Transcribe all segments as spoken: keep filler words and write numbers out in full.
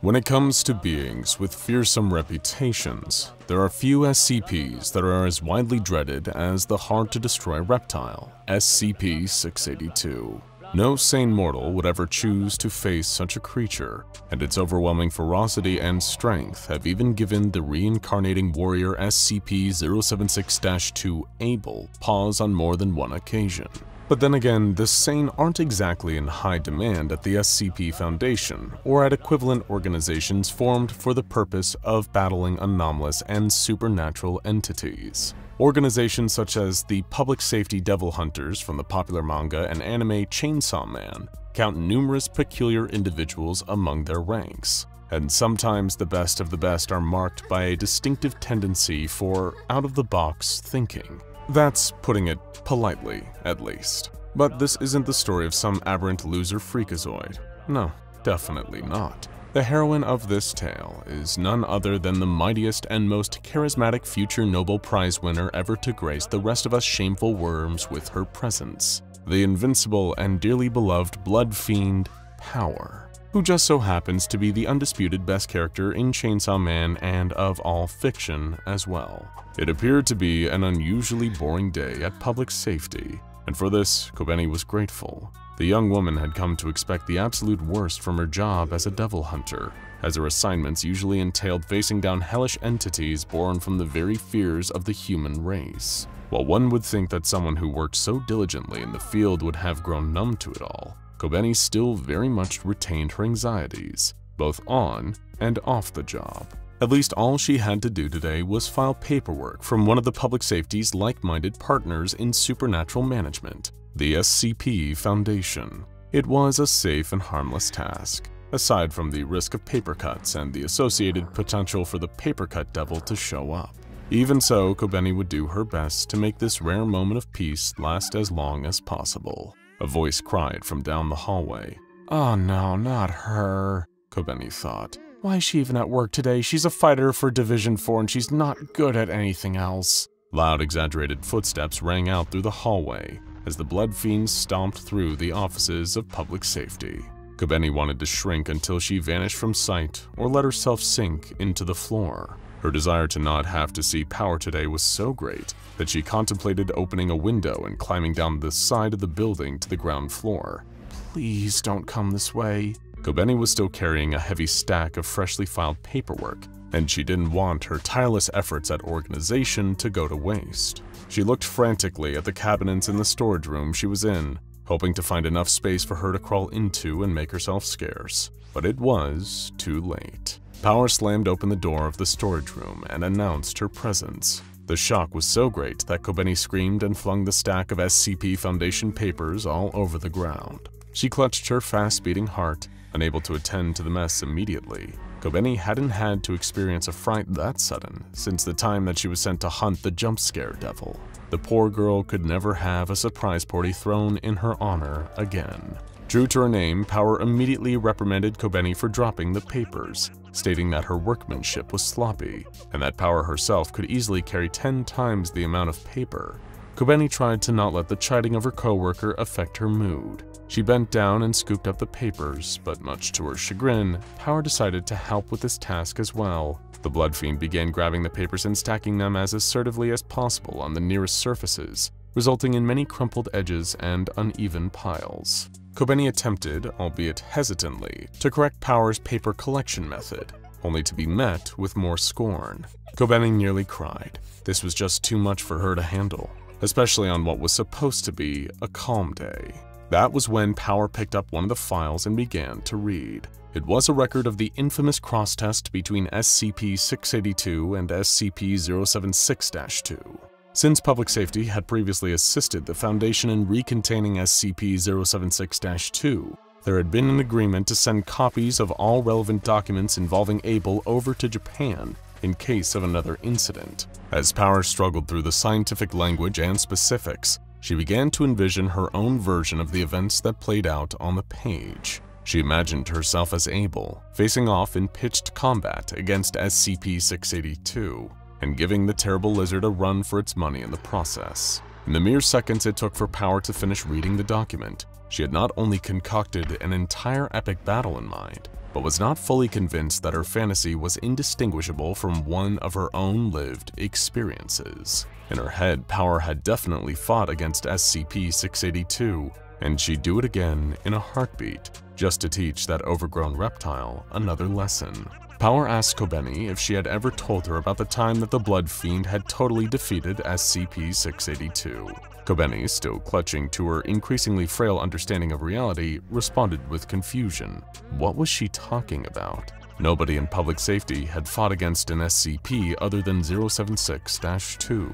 When it comes to beings with fearsome reputations, there are few S C Ps that are as widely dreaded as the hard-to-destroy reptile, S C P six eighty-two. No sane mortal would ever choose to face such a creature, and its overwhelming ferocity and strength have even given the reincarnating warrior S C P zero seven six dash two Abel pause on more than one occasion. But then again, the sane aren't exactly in high demand at the S C P Foundation or at equivalent organizations formed for the purpose of battling anomalous and supernatural entities. Organizations such as the Public Safety Devil Hunters from the popular manga and anime Chainsaw Man count numerous peculiar individuals among their ranks, and sometimes the best of the best are marked by a distinctive tendency for out-of-the-box thinking. That's putting it politely, at least. But this isn't the story of some aberrant loser freakazoid. No, definitely not. The heroine of this tale is none other than the mightiest and most charismatic future Nobel Prize winner ever to grace the rest of us shameful worms with her presence, the invincible and dearly beloved blood fiend, Power, who just so happens to be the undisputed best character in Chainsaw Man and of all fiction as well. It appeared to be an unusually boring day at public safety, and for this, Kobeni was grateful. The young woman had come to expect the absolute worst from her job as a devil hunter, as her assignments usually entailed facing down hellish entities born from the very fears of the human race. While one would think that someone who worked so diligently in the field would have grown numb to it all, Kobeni still very much retained her anxieties, both on and off the job. At least all she had to do today was file paperwork from one of the public safety's like-minded partners in supernatural management, the S C P Foundation. It was a safe and harmless task, aside from the risk of paper cuts and the associated potential for the papercut devil to show up. Even so, Kobeni would do her best to make this rare moment of peace last as long as possible. A voice cried from down the hallway. "Oh no, not her," Kobeni thought. "Why is she even at work today? She's a fighter for Division four and she's not good at anything else." Loud, exaggerated footsteps rang out through the hallway as the blood fiend stomped through the offices of public safety. Kobeni wanted to shrink until she vanished from sight or let herself sink into the floor. Her desire to not have to see Power today was so great that she contemplated opening a window and climbing down the side of the building to the ground floor. "Please don't come this way." Kobeni was still carrying a heavy stack of freshly filed paperwork, and she didn't want her tireless efforts at organization to go to waste. She looked frantically at the cabinets in the storage room she was in, hoping to find enough space for her to crawl into and make herself scarce. But it was too late. Power slammed open the door of the storage room and announced her presence. The shock was so great that Kobeni screamed and flung the stack of S C P Foundation papers all over the ground. She clutched her fast-beating heart, unable to attend to the mess immediately. Kobeni hadn't had to experience a fright that sudden since the time that she was sent to hunt the jump scare devil. The poor girl could never have a surprise party thrown in her honor again. True to her name, Power immediately reprimanded Kobeni for dropping the papers, stating that her workmanship was sloppy, and that Power herself could easily carry ten times the amount of paper. Kobeni tried to not let the chiding of her coworker affect her mood. She bent down and scooped up the papers, but much to her chagrin, Power decided to help with this task as well. The blood fiend began grabbing the papers and stacking them as assertively as possible on the nearest surfaces, resulting in many crumpled edges and uneven piles. Kobeni attempted, albeit hesitantly, to correct Power's paper collection method, only to be met with more scorn. Kobeni nearly cried. This was just too much for her to handle, especially on what was supposed to be a calm day. That was when Power picked up one of the files and began to read. It was a record of the infamous cross-test between S C P six eighty-two and S C P zero seven six dash two. Since Public Safety had previously assisted the Foundation in recontaining S C P zero seven six dash two, there had been an agreement to send copies of all relevant documents involving Abel over to Japan in case of another incident. As Power struggled through the scientific language and specifics, she began to envision her own version of the events that played out on the page. She imagined herself as Abel, facing off in pitched combat against S C P six eighty-two. And giving the terrible lizard a run for its money in the process. In the mere seconds it took for Power to finish reading the document, she had not only concocted an entire epic battle in mind, but was not fully convinced that her fantasy was indistinguishable from one of her own lived experiences. In her head, power had definitely fought against S C P six eighty-two, and she'd do it again in a heartbeat, just to teach that overgrown reptile another lesson. Power asked Kobeni if she had ever told her about the time that the Blood Fiend had totally defeated S C P six eighty-two. Kobeni, still clutching to her increasingly frail understanding of reality, responded with confusion. What was she talking about? Nobody in public safety had fought against an S C P other than zero seven six dash two.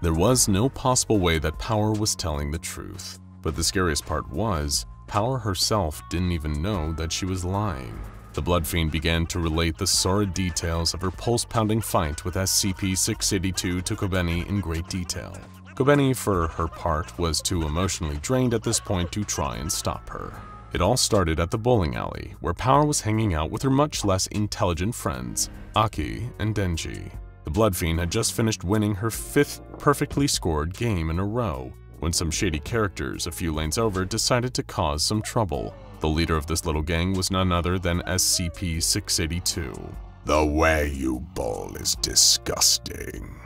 There was no possible way that Power was telling the truth. But the scariest part was, Power herself didn't even know that she was lying. The Blood Fiend began to relate the sordid details of her pulse-pounding fight with S C P six eighty-two to Kobeni in great detail. Kobeni, for her part, was too emotionally drained at this point to try and stop her. It all started at the bowling alley, where Power was hanging out with her much less intelligent friends, Aki and Denji. The Blood Fiend had just finished winning her fifth perfectly scored game in a row, when some shady characters a few lanes over decided to cause some trouble. The leader of this little gang was none other than S C P six eighty-two. The way you bowl is disgusting,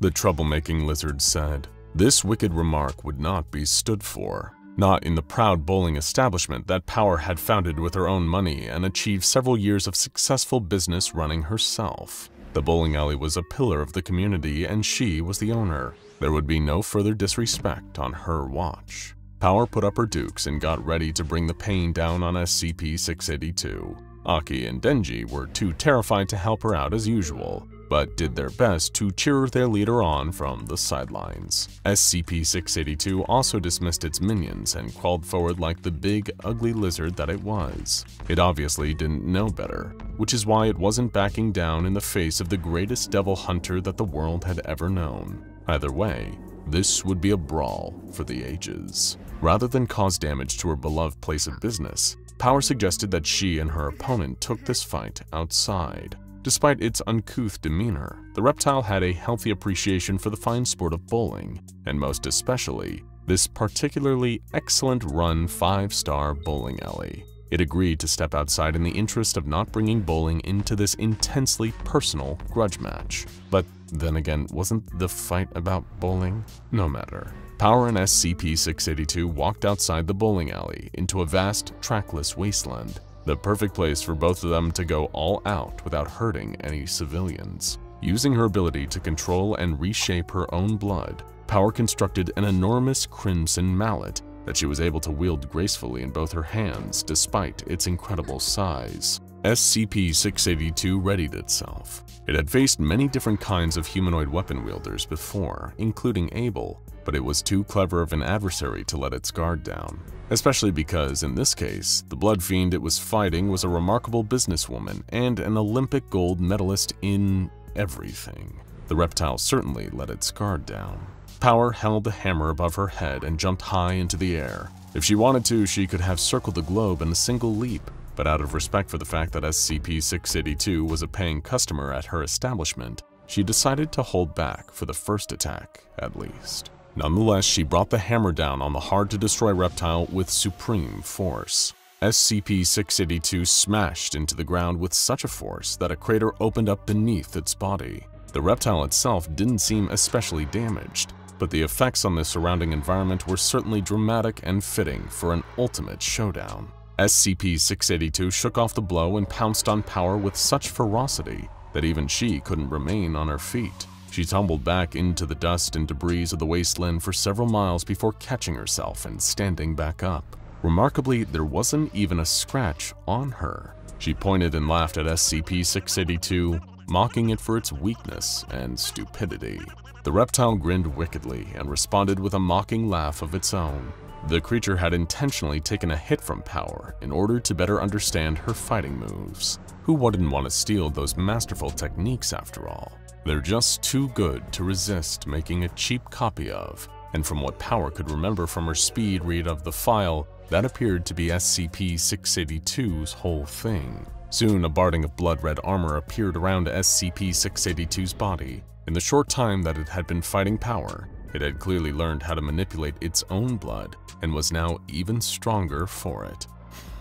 the troublemaking lizard said. This wicked remark would not be stood for. Not in the proud bowling establishment that Power had founded with her own money and achieved several years of successful business running herself. The bowling alley was a pillar of the community and she was the owner. There would be no further disrespect on her watch. Power put up her dukes and got ready to bring the pain down on S C P six eighty-two. Aki and Denji were too terrified to help her out as usual, but did their best to cheer their leader on from the sidelines. S C P six eighty-two also dismissed its minions and crawled forward like the big, ugly lizard that it was. It obviously didn't know better, which is why it wasn't backing down in the face of the greatest devil hunter that the world had ever known. Either way, this would be a brawl for the ages. Rather than cause damage to her beloved place of business, Power suggested that she and her opponent took this fight outside. Despite its uncouth demeanor, the reptile had a healthy appreciation for the fine sport of bowling, and most especially, this particularly excellent run five-star bowling alley. It agreed to step outside in the interest of not bringing bowling into this intensely personal grudge match. But then again, wasn't the fight about bowling? No matter. Power and S C P six eighty-two walked outside the bowling alley into a vast, trackless wasteland, the perfect place for both of them to go all out without hurting any civilians. Using her ability to control and reshape her own blood, Power constructed an enormous crimson mallet that she was able to wield gracefully in both her hands despite its incredible size. S C P six eighty-two readied itself. It had faced many different kinds of humanoid weapon wielders before, including Abel, but it was too clever of an adversary to let its guard down. Especially because, in this case, the Blood Fiend it was fighting was a remarkable businesswoman and an Olympic gold medalist in everything. The reptile certainly let its guard down. Power held the hammer above her head and jumped high into the air. If she wanted to, she could have circled the globe in a single leap, but out of respect for the fact that S C P six eighty-two was a paying customer at her establishment, she decided to hold back for the first attack, at least. Nonetheless, she brought the hammer down on the hard-to-destroy reptile with supreme force. S C P six eighty-two smashed into the ground with such a force that a crater opened up beneath its body. The reptile itself didn't seem especially damaged, but the effects on the surrounding environment were certainly dramatic and fitting for an ultimate showdown. S C P six eighty-two shook off the blow and pounced on Power with such ferocity that even she couldn't remain on her feet. She tumbled back into the dust and debris of the wasteland for several miles before catching herself and standing back up. Remarkably, there wasn't even a scratch on her. She pointed and laughed at S C P six eighty-two, mocking it for its weakness and stupidity. The reptile grinned wickedly and responded with a mocking laugh of its own. The creature had intentionally taken a hit from Power in order to better understand her fighting moves. Who wouldn't want to steal those masterful techniques after all? They're just too good to resist making a cheap copy of, and from what Power could remember from her speed read of the file, that appeared to be S C P six eighty-two's whole thing. Soon, a barding of blood-red armor appeared around S C P six eighty-two's body. In the short time that it had been fighting Power, it had clearly learned how to manipulate its own blood and was now even stronger for it.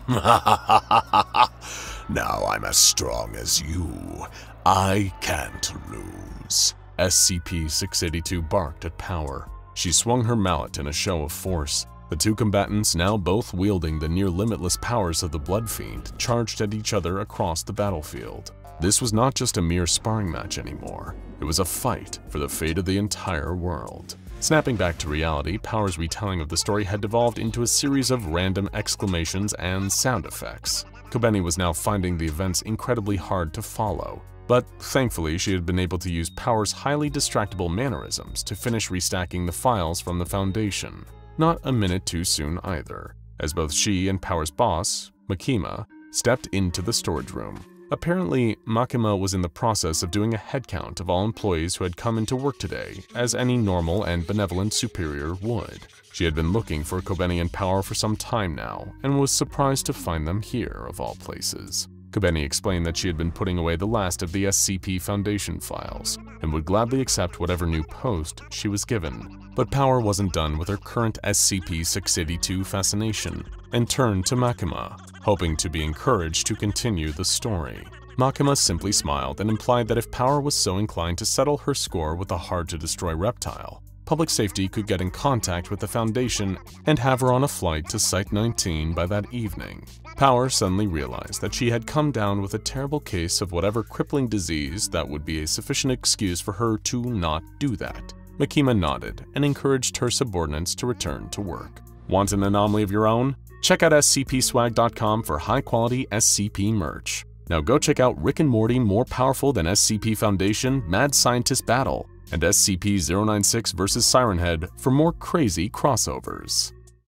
Now I'm as strong as you. I can't lose. S C P six eighty-two barked at Power. She swung her mallet in a show of force. The two combatants, now both wielding the near-limitless powers of the Blood Fiend, charged at each other across the battlefield. This was not just a mere sparring match anymore. It was a fight for the fate of the entire world. Snapping back to reality, Power's retelling of the story had devolved into a series of random exclamations and sound effects. Kobeni was now finding the events incredibly hard to follow, but thankfully she had been able to use Power's highly distractible mannerisms to finish restacking the files from the Foundation. Not a minute too soon either, as both she and Power's boss, Makima, stepped into the storage room. Apparently, Makima was in the process of doing a headcount of all employees who had come into work today, as any normal and benevolent superior would. She had been looking for Kobeni and Power for some time now, and was surprised to find them here, of all places. Kobeni explained that she had been putting away the last of the S C P Foundation files, and would gladly accept whatever new post she was given. But Power wasn't done with her current S C P six eighty-two fascination, and turned to Makima, hoping to be encouraged to continue the story. Makima simply smiled and implied that if Power was so inclined to settle her score with a hard-to-destroy reptile, Public Safety could get in contact with the Foundation and have her on a flight to Site nineteen by that evening. Power suddenly realized that she had come down with a terrible case of whatever crippling disease that would be a sufficient excuse for her to not do that. Makima nodded and encouraged her subordinates to return to work. Want an anomaly of your own? Check out S C P swag dot com for high-quality S C P merch. Now go check out Rick and Morty More Powerful Than S C P Foundation Mad Scientist Battle, and S C P zero nine six versus Siren Head for more crazy crossovers.